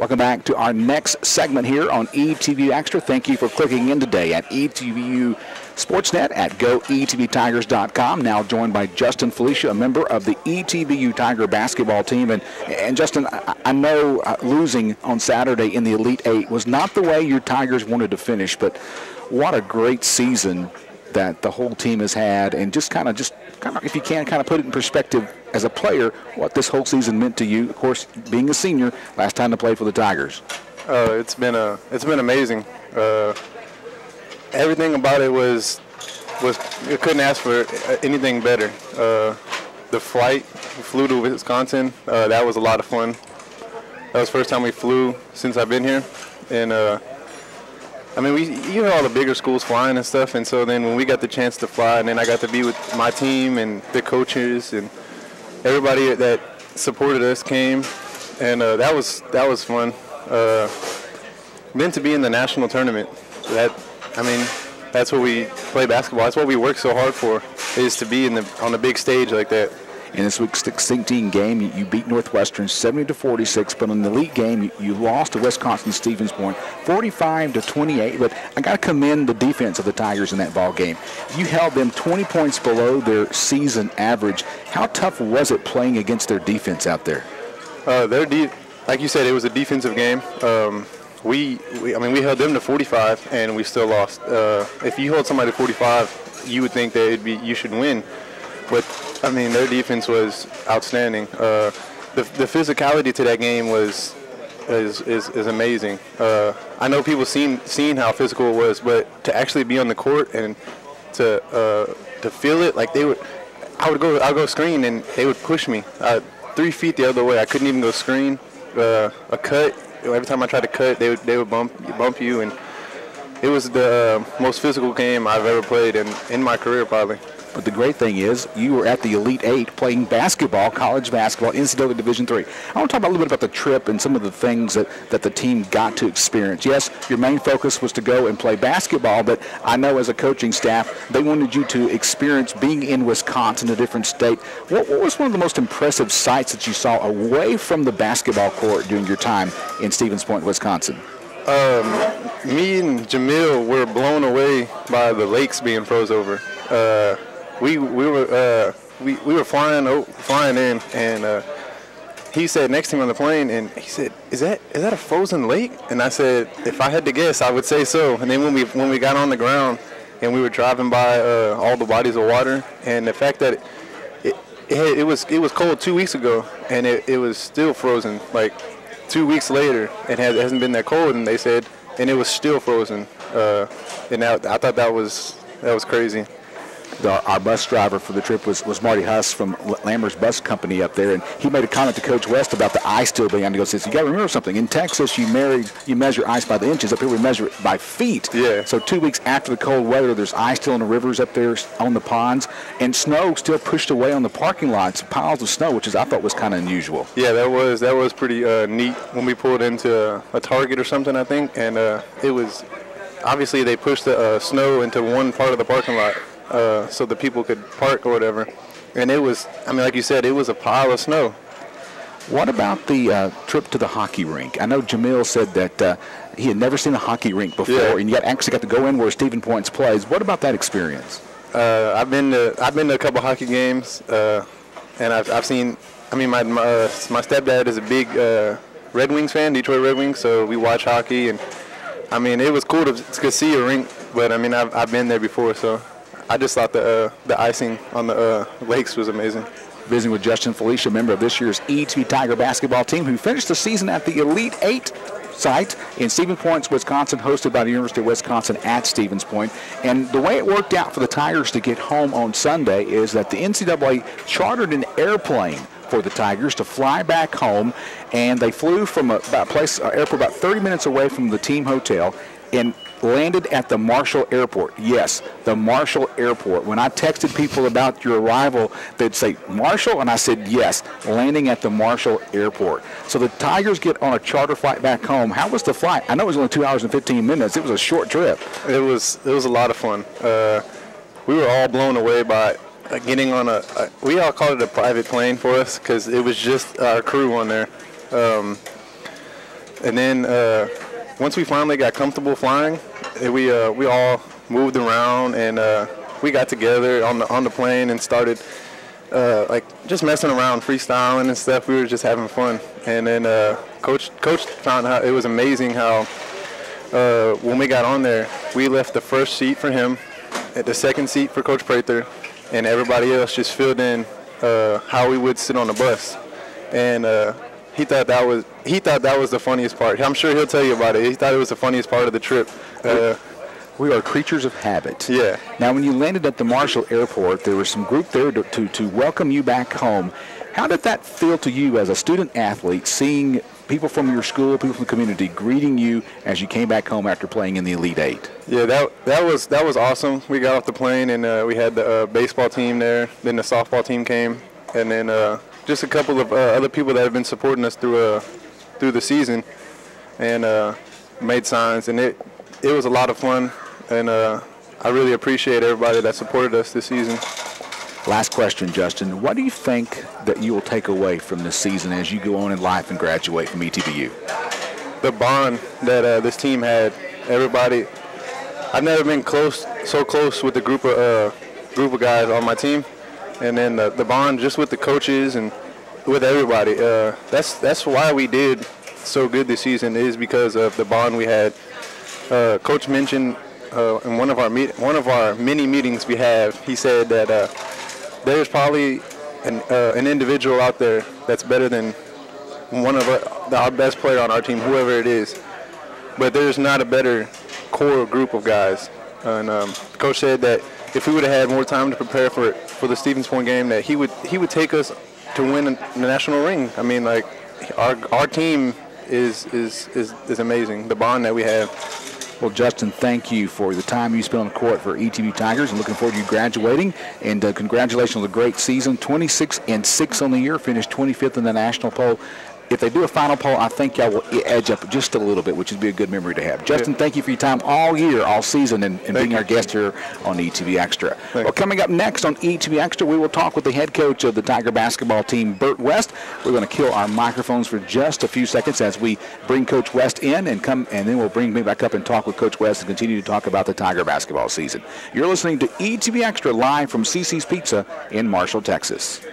Welcome back to our next segment here on ETVU Extra. Thank you for clicking in today at ETVU Sportsnet at GoETBUTigers.com. Now joined by Justin Felicia, a member of the ETVU Tiger basketball team. And Justin, I know losing on Saturday in the Elite 8 was not the way your Tigers wanted to finish, but what a great season that the whole team has had, and just kind of, if you can, kind of put it in perspective as a player, what this whole season meant to you. Of course, being a senior, last time to play for the Tigers. It's been amazing. Everything about it was you couldn't ask for anything better. The flight, we flew to Wisconsin. That was a lot of fun. That was the first time we flew since I've been here, and I mean, all the bigger schools flying and stuff, and so then when we got the chance to fly, and then I got to be with my team and the coaches and everybody that supported us came, and that was fun. Then to be in the national tournament, that's what we play basketball. That's what we work so hard for, is to be on the big stage like that. In this week's 16 game, you beat Northwestern 70-46, but in the league game, you lost to Wisconsin Stevens Point 45-28. But I got to commend the defense of the Tigers in that ball game. You held them 20 points below their season average. How tough was it playing against their defense out there? Like you said, it was a defensive game. We held them to 45, and we still lost. If you hold somebody to 45, you would think that you should win. But I mean, their defense was outstanding. The physicality to that game is amazing. I know people seen how physical it was, but to actually be on the court and to feel it, like I would go screen and they would push me 3 feet the other way. I couldn't even go screen. A cut. Every time I tried to cut, they would bump you, and it was the most physical game I've ever played in my career probably. But the great thing is, you were at the Elite 8 playing basketball, college basketball, NCAA Division III. I want to talk a little bit about the trip and some of the things that the team got to experience. Yes, your main focus was to go and play basketball, but I know as a coaching staff, they wanted you to experience being in Wisconsin, a different state. What was one of the most impressive sights that you saw away from the basketball court during your time in Stevens Point, Wisconsin? Me and Jamil were blown away by the lakes being froze over. We were flying in, and he sat next to me on the plane, and he said, "Is that a frozen lake?" And I said, "If I had to guess, I would say so." And then when we got on the ground, and we were driving by all the bodies of water, and the fact that it was cold 2 weeks ago, and it was still frozen like 2 weeks later, and hasn't been that cold, and they said, and it was still frozen, and I thought that was crazy. Our bus driver for the trip was Marty Huss from Lammer's Bus Company up there, and he made a comment to Coach West about the ice still being on the go. Says, you got to remember something. In Texas, you measure ice by the inches. Up here, we measure it by feet. Yeah. So 2 weeks after the cold weather, there's ice still in the rivers up there, on the ponds, and snow still pushed away on the parking lots, piles of snow, which I thought was kind of unusual. Yeah, that was pretty neat when we pulled into a Target or something, I think, and it was obviously they pushed the snow into one part of the parking lot. So the people could park or whatever. And it was, I mean, like you said, it was a pile of snow. What about the trip to the hockey rink? I know Jamil said that he had never seen a hockey rink before, yeah, and yet actually got to go in where Stevens Point plays. What about that experience? I've been to a couple hockey games, and I've seen, I mean, my stepdad is a big Red Wings fan, Detroit Red Wings, so we watch hockey, and I mean, it was cool to see a rink, but I mean, I've been there before, so. I just thought the icing on the lakes was amazing. Visiting with Justin Felicia, member of this year's ETVU Tiger basketball team, who finished the season at the Elite 8 site in Stevens Point, Wisconsin, hosted by the University of Wisconsin at Stevens Point. And the way it worked out for the Tigers to get home on Sunday is that the NCAA chartered an airplane for the Tigers to fly back home, and they flew from an airport about 30 minutes away from the team hotel, and landed at the Marshall Airport. Yes, the Marshall Airport. When I texted people about your arrival, they'd say, Marshall? And I said, yes, landing at the Marshall Airport. So the Tigers get on a charter flight back home. How was the flight? I know it was only 2 hours and 15 minutes. It was a short trip. It was a lot of fun. We were all blown away by getting on we all called it a private plane for us because it was just our crew on there. And then once we finally got comfortable flying, we all moved around and we got together on the plane and started like just messing around, freestyling and stuff. We were just having fun. And then coach found out it was amazing how when we got on there, we left the first seat for him, at the second seat for Coach Prather, and everybody else just filled in how we would sit on the bus. And he thought that was the funniest part. I'm sure he'll tell you about it. He thought it was the funniest part of the trip. We are creatures of habit. Yeah. Now, when you landed at the Marshall Airport, there was some group there to welcome you back home. How did that feel to you as a student athlete, seeing people from your school, people from the community greeting you as you came back home after playing in the Elite 8? Yeah, that was awesome. We got off the plane and we had the baseball team there. Then the softball team came, and then just a couple of other people that have been supporting us through the season, and made signs. And it was a lot of fun. And I really appreciate everybody that supported us this season. Last question, Justin. What do you think that you will take away from this season as you go on in life and graduate from ETBU? The bond that this team had. Everybody, I've never been so close with a group of guys on my team. And then the bond just with the coaches and with everybody. That's why we did so good this season, is because of the bond we had. Coach mentioned in one of our many meetings we have, he said that there's probably an individual out there that's better than one of our best player on our team, whoever it is. But there's not a better core group of guys. And Coach said that if we would have had more time to prepare for the Stevens Point game, that he would take us to win the national ring. I mean, like our team is amazing. The bond that we have. Well, Justin, thank you for the time you spent on the court for ETBU Tigers. I'm looking forward to you graduating, and congratulations on the great season. 26-6 on the year, finished 25th in the national poll. If they do a final poll, I think y'all will edge up just a little bit, which would be a good memory to have. Justin, thank you for your time all year, all season, and being our guest here on ETBU Extra. Well, coming up next on ETBU Extra, we will talk with the head coach of the Tiger basketball team, Bert West. We're going to kill our microphones for just a few seconds as we bring Coach West in, and then we'll bring me back up and talk with Coach West and continue to talk about the Tiger basketball season. You're listening to ETBU Extra live from CC's Pizza in Marshall, Texas.